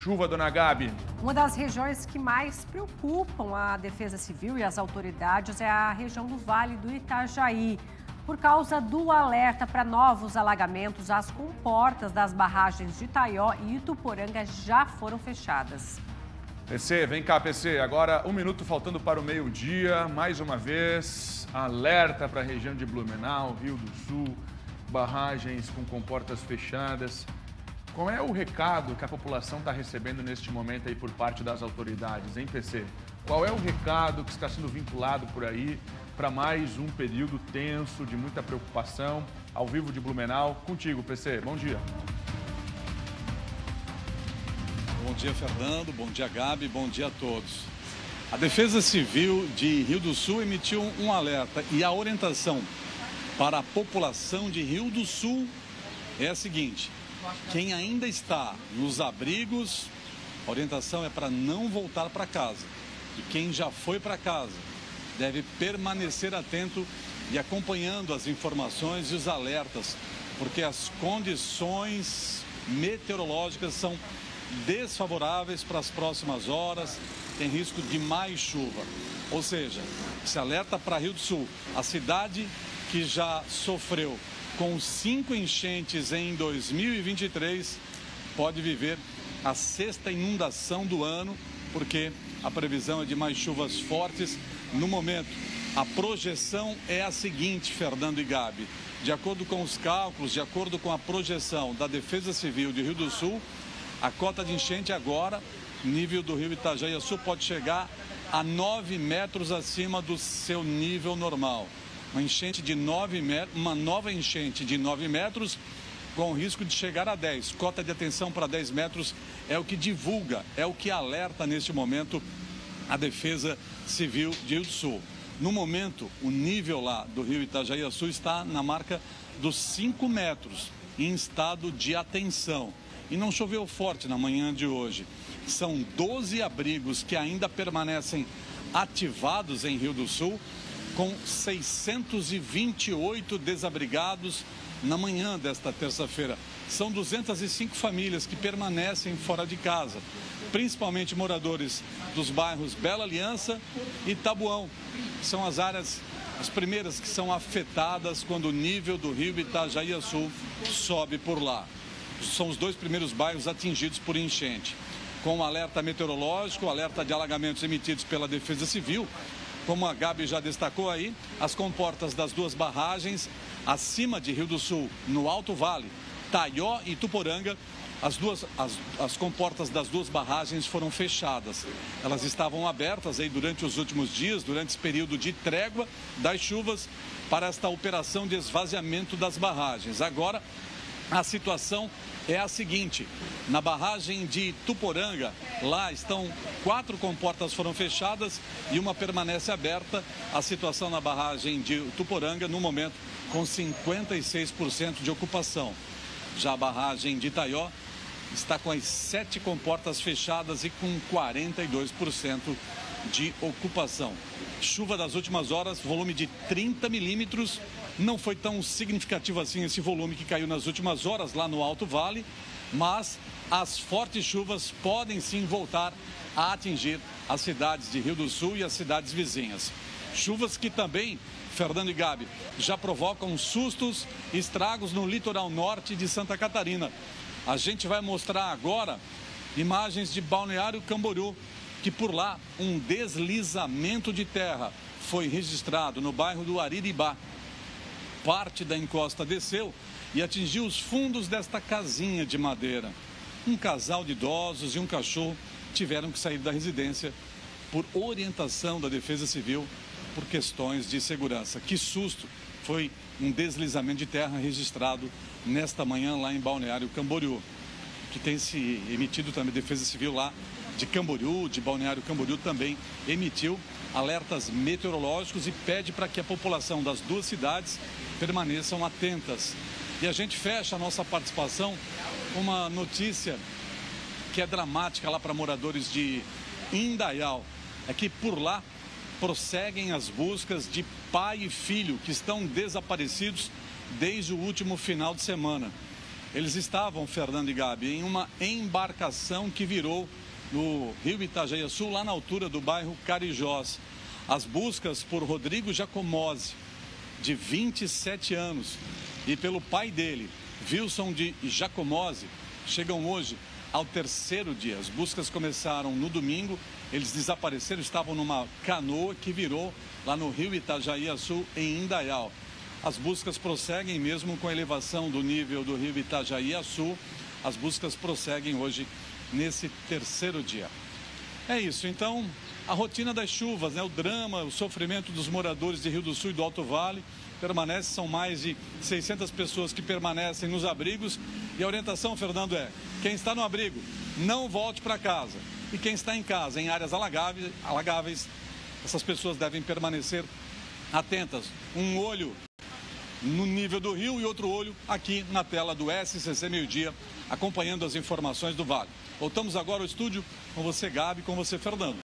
Chuva, dona Gabi. Uma das regiões que mais preocupam a Defesa Civil e as autoridades é a região do Vale do Itajaí, por causa do alerta para novos alagamentos. As comportas das barragens de Taió e Ituporanga já foram fechadas. PC, vem cá, PC. Agora, 1 minuto faltando para o meio-dia. Mais uma vez, alerta para a região de Blumenau, Rio do Sul, barragens com comportas fechadas. Qual é o recado que a população está recebendo neste momento aí por parte das autoridades, hein, PC? Qual é o recado que está sendo vinculado por aí para mais um período tenso, de muita preocupação? Ao vivo de Blumenau, contigo, PC. Bom dia. Bom dia, Fernando. Bom dia, Gabi. Bom dia a todos. A Defesa Civil de Rio do Sul emitiu um alerta e a orientação para a população de Rio do Sul é a seguinte: quem ainda está nos abrigos, a orientação é para não voltar para casa. E quem já foi para casa deve permanecer atento e acompanhando as informações e os alertas, porque as condições meteorológicas são desfavoráveis para as próximas horas, tem risco de mais chuva. Ou seja, se alerta para Rio do Sul, a cidade que já sofreu com 5 enchentes em 2023, pode viver a 6ª inundação do ano, porque a previsão é de mais chuvas fortes no momento. A projeção é a seguinte, Fernando e Gabi: de acordo com os cálculos, de acordo com a projeção da Defesa Civil de Rio do Sul, a cota de enchente agora, nível do rio Itajaí-Açu, pode chegar a 9 metros acima do seu nível normal. Uma enchente de 9 metros, uma nova enchente de 9 metros com risco de chegar a 10. Cota de atenção para 10 metros é o que divulga, é o que alerta neste momento a Defesa Civil de Rio do Sul. No momento, o nível lá do rio Itajaí-Açu está na marca dos 5 metros, em estado de atenção. E não choveu forte na manhã de hoje. São 12 abrigos que ainda permanecem ativados em Rio do Sul, com 628 desabrigados na manhã desta terça-feira. São 205 famílias que permanecem fora de casa, principalmente moradores dos bairros Bela Aliança e Tabuão. São as áreas, as primeiras que são afetadas quando o nível do rio Itajaí-Açu sobe por lá. São os 2 primeiros bairros atingidos por enchente. Com o alerta meteorológico, o alerta de alagamentos emitidos pela Defesa Civil, como a Gabi já destacou aí, as comportas das 2 barragens acima de Rio do Sul, no Alto Vale, Taió e Ituporanga, as comportas das 2 barragens foram fechadas. Elas estavam abertas aí durante os últimos dias, durante esse período de trégua das chuvas, para esta operação de esvaziamento das barragens. Agora, a situação é a seguinte: na barragem de Ituporanga, lá estão 4 comportas foram fechadas e uma permanece aberta. A situação na barragem de Ituporanga, no momento, com 56% de ocupação. Já a barragem de Taió está com as 7 comportas fechadas e com 42% de ocupação. Chuva das últimas horas, volume de 30 milímetros. Não foi tão significativo assim esse volume que caiu nas últimas horas lá no Alto Vale, mas as fortes chuvas podem sim voltar a atingir as cidades de Rio do Sul e as cidades vizinhas. Chuvas que também, Fernando e Gabi, já provocam sustos e estragos no litoral norte de Santa Catarina. A gente vai mostrar agora imagens de Balneário Camboriú, que por lá um deslizamento de terra foi registrado no bairro do Ariribá. Parte da encosta desceu e atingiu os fundos desta casinha de madeira. Um casal de idosos e um cachorro tiveram que sair da residência por orientação da Defesa Civil, por questões de segurança. Que susto! Foi um deslizamento de terra registrado nesta manhã lá em Balneário Camboriú, que tem se emitido também. Defesa Civil lá de Camboriú, de Balneário Camboriú, também emitiu alertas meteorológicos e pede para que a população das 2 cidades permaneçam atentas. E a gente fecha a nossa participação com uma notícia que é dramática lá para moradores de Indaial. É que por lá prosseguem as buscas de pai e filho que estão desaparecidos desde o último final de semana. Eles estavam, Fernando e Gabi, em uma embarcação que virou no Rio Itajaí-Açu, lá na altura do bairro Carijós. As buscas por Rodrigo Jacomose, de 27 anos, e pelo pai dele, Wilson de Jacomose, chegam hoje ao terceiro dia. As buscas começaram no domingo, eles desapareceram, estavam numa canoa que virou lá no Rio Itajaí-Açu, em Indaial. As buscas prosseguem mesmo com a elevação do nível do Rio Itajaí-Açu. As buscas prosseguem hoje nesse terceiro dia. É isso, então, a rotina das chuvas, né? O drama, o sofrimento dos moradores de Rio do Sul e do Alto Vale permanece, são mais de 600 pessoas que permanecem nos abrigos. E a orientação, Fernando, é: quem está no abrigo, não volte para casa. E quem está em casa, em áreas alagáveis, essas pessoas devem permanecer atentas. Um olho no nível do rio e outro olho aqui na tela do SCC Meio Dia, acompanhando as informações do Vale. Voltamos agora ao estúdio com você, Gabi, com você, Fernando.